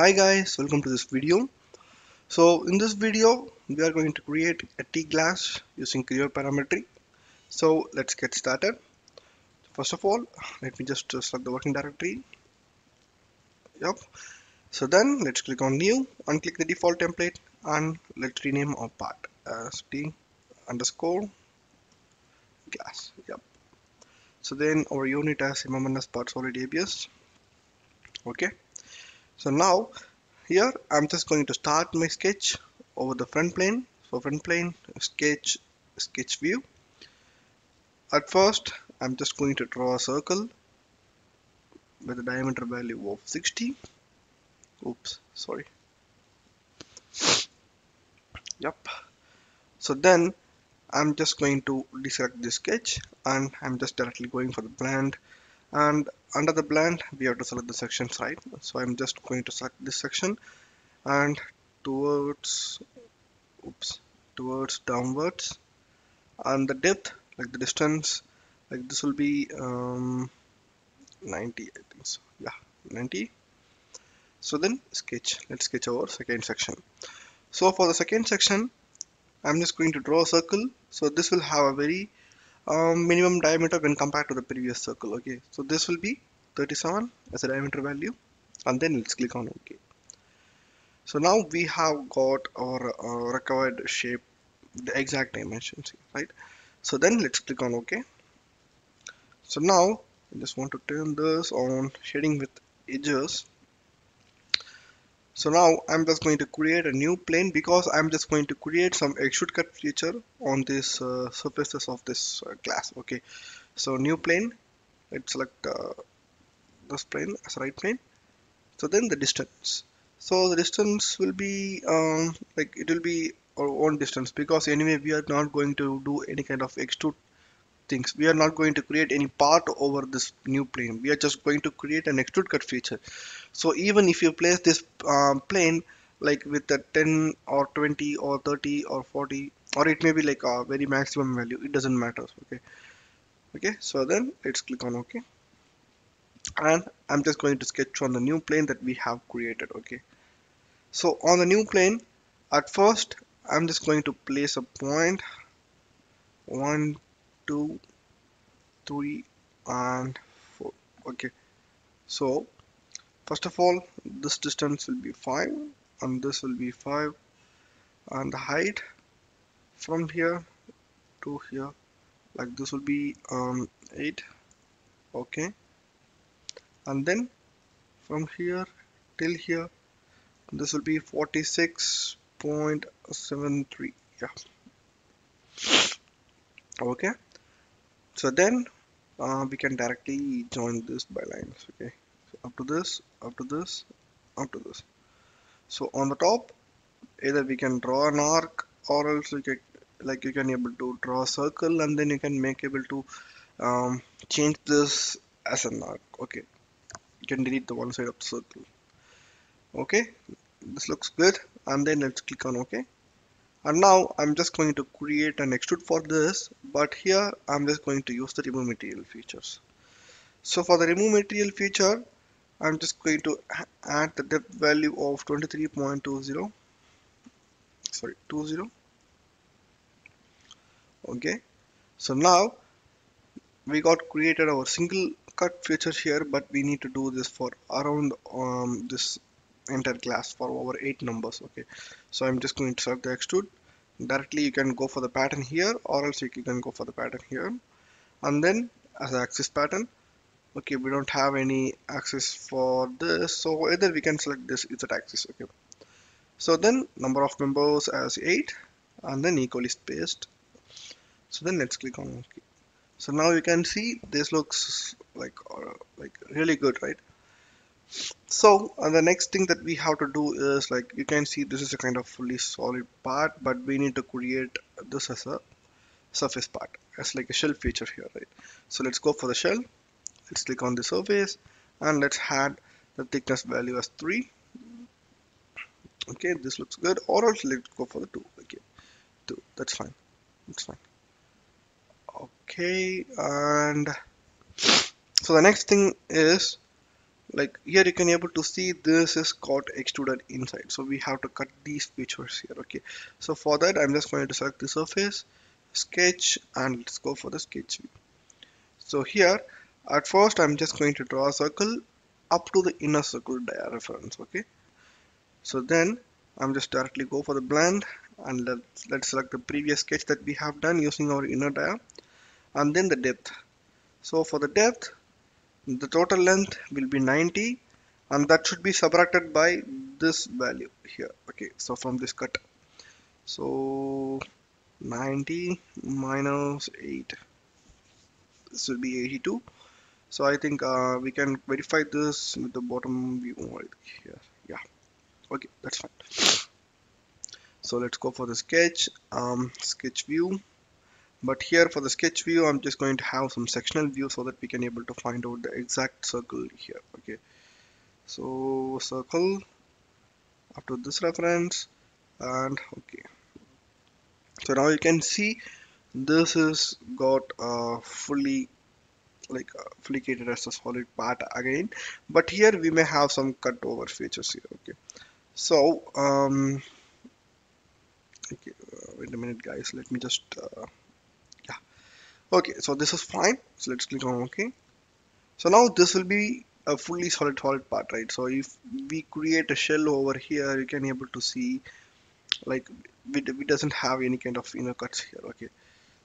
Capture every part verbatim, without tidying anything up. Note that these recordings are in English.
Hi guys, welcome to this video. So in this video we are going to create a tea glass using Creo Parametric. So let's get started. First of all, let me just select the working directory. Yep. So then let's click on new, unclick the default template, and let's rename our part as tea underscore glass. Yep. So then our unit as M M N as part solid A B S. Okay. So now here I'm just going to start my sketch over the front plane. So front plane, sketch, sketch view. At first I'm just going to draw a circle with a diameter value of sixty. Oops, sorry. Yep. So then I'm just going to deselect this sketch and I'm just directly going for the blend. And under the blend we have to select the sections, right? So I'm just going to select this section and towards oops towards downwards, and the depth, like the distance, like this will be um, ninety, I think. So yeah, ninety. So then sketch, let's sketch our second section. So for the second section I'm just going to draw a circle. So this will have a very Um, minimum diameter when compared to the previous circle. Okay, so this will be thirty-seven as a diameter value, and then let's click on OK. So now we have got our uh, required shape, the exact dimensions, right? So then let's click on OK. So now I just want to turn this on shading with edges. So now I'm just going to create a new plane because I'm just going to create some extrude cut feature on these uh, surfaces of this uh, glass. Okay, so new plane, let's select uh, this plane as right plane. So then the distance. So the distance will be um, like it will be our own distance, because anyway we are not going to do any kind of extrude things. We are not going to create any part over this new plane. We are just going to create an extrude cut feature. So even if you place this um, plane like with a ten or twenty or thirty or forty, or it may be like a very maximum value, it doesn't matter. Okay. Okay. So then let's click on OK. And I'm just going to sketch on the new plane that we have created. Okay. So on the new plane, at first I'm just going to place a point one. Two, three, and four. Okay, so first of all, this distance will be five, and this will be five, and the height from here to here, like this, will be um, eight. Okay, and then from here till here, this will be forty-six point seven three. Yeah. Okay. So then uh, we can directly join this by lines. Okay, so up to this, up to this, up to this. So on the top, either we can draw an arc, or else you can, like you can able to draw a circle, and then you can make able to um, change this as an arc. Okay, you can delete the one side of the circle. Okay, this looks good, and then let's click on OK. And now I'm just going to create an extrude for this, but here I'm just going to use the remove material features. So for the remove material feature, I'm just going to add the depth value of twenty-three point two zero. Sorry, twenty. Okay. So now we got created our single cut feature here, but we need to do this for around um, this enter glass for over eight numbers. Okay, so I'm just going to select the extrude directly. You can go for the pattern here, or else you can go for the pattern here, and then as an axis pattern. Okay, we don't have any axis for this, so either we can select this is an axis. Okay, so then number of members as eight, and then equally spaced. So then let's click on OK. So now you can see this looks like uh, like really good, right? So uh, the next thing that we have to do is, like you can see, this is a kind of fully solid part, but we need to create this as a surface part, as like a shell feature here, right? So let's go for the shell, let's click on the surface, and let's add the thickness value as three. Okay, this looks good, or else let's go for the two. Okay, two, that's fine, that's fine. Okay, and so the next thing is like here you can able to see this is got extruded inside, so we have to cut these features here. Okay, so for that I'm just going to select the surface, sketch, and let's go for the sketch view. So here at first I'm just going to draw a circle up to the inner circle reference. Okay, so then I'm just directly go for the blend and let's, let's select the previous sketch that we have done using our inner dia, and then the depth. So for the depth, the total length will be ninety, and that should be subtracted by this value here. Okay, so from this cut, so ninety minus eight, this will be eighty-two. So I think uh, we can verify this with the bottom view right here. Yeah, okay, that's fine. So let's go for the sketch, um, sketch view. But here for the sketch view, I'm just going to have some sectional view so that we can able to find out the exact circle here. Okay, so circle up to this reference, and okay, so now you can see this is got uh, fully like uh, flicated as a solid part again, but here we may have some cut over features here. Okay, so um, okay, uh, wait a minute guys, let me just uh, okay, so this is fine. So let's click on OK. So now this will be a fully solid solid part, right? So if we create a shell over here, you can able to see like it doesn't have any kind of inner cuts here. Okay,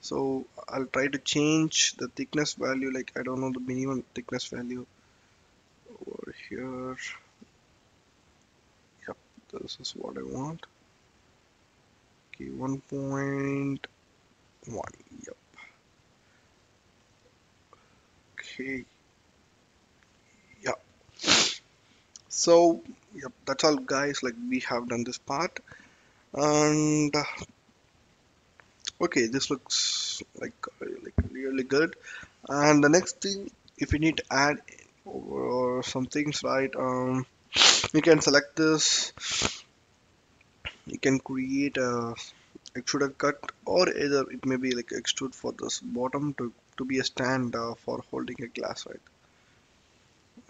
so I'll try to change the thickness value, like I don't know, the minimum thickness value over here. Yep, this is what I want. Okay, one point one. Yep. Okay, yeah, so yep, that's all guys, like we have done this part, and uh, okay, this looks like, like really good. And the next thing, if you need to add or some things, right, um you can select this, you can create a extruded cut, or either it may be like extrude for this bottom to to be a stand uh, for holding a glass, right?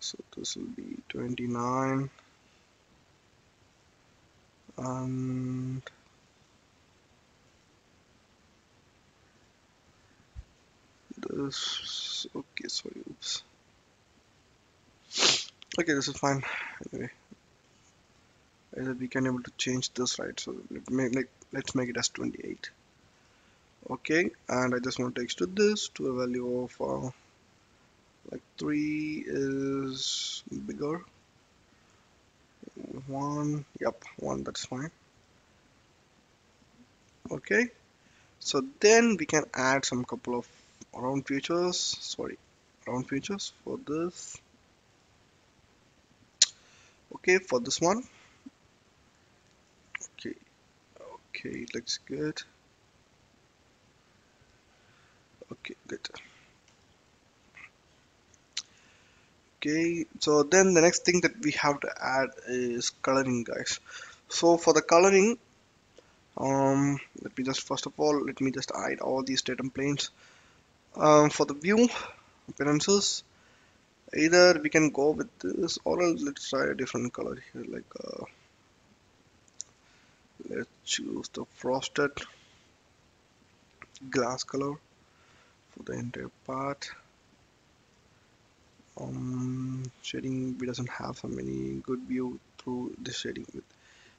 So this will be twenty-nine and this. Okay, sorry, oops. Okay, this is fine. Anyway, either we can able to change this, right? So let me like let's make it as twenty-eight. Okay, and I just want to extrude this to a value of uh, like three is bigger one. Yep, one, that's fine. Okay, so then we can add some couple of round features, sorry round features for this. Okay, for this one. Okay, okay, it looks good. Okay, good. Okay, so then the next thing that we have to add is coloring, guys. So for the coloring, um, let me just first of all let me just hide all these datum planes. Um, for the view appearances, either we can go with this, or else let's try a different color here. Like uh, let's choose the frosted glass color for the entire part. Um, shading, we doesn't have so many good view through the shading with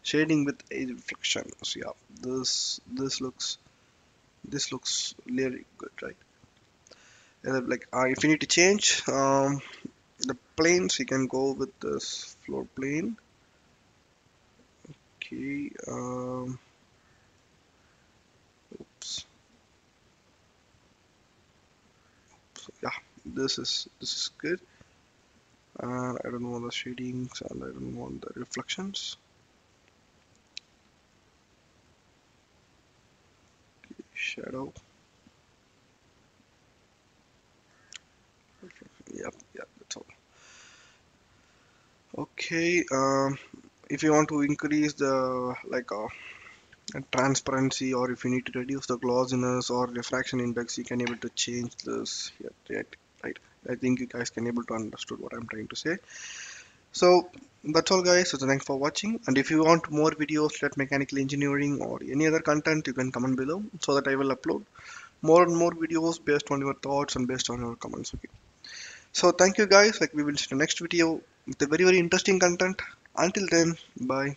shading with a reflection. So yeah, this this looks this looks really good, right? And like uh, if you need to change um, the planes, you can go with this floor plane. Okay. Um, oops. Yeah, this is this is good, and uh, I don't want the shadings, and I don't want the reflections. Okay, shadow. Yep, yep, that's all. Okay, um, if you want to increase the like a uh, transparency, or if you need to reduce the glossiness or refraction index, you can able to change this here, right? I think you guys can able to understood what I'm trying to say. So that's all guys, so thanks for watching, and if you want more videos like mechanical engineering or any other content, you can comment below so that I will upload more and more videos based on your thoughts and based on your comments. Okay, so thank you guys, like we will see the next video with a very very interesting content. Until then, bye.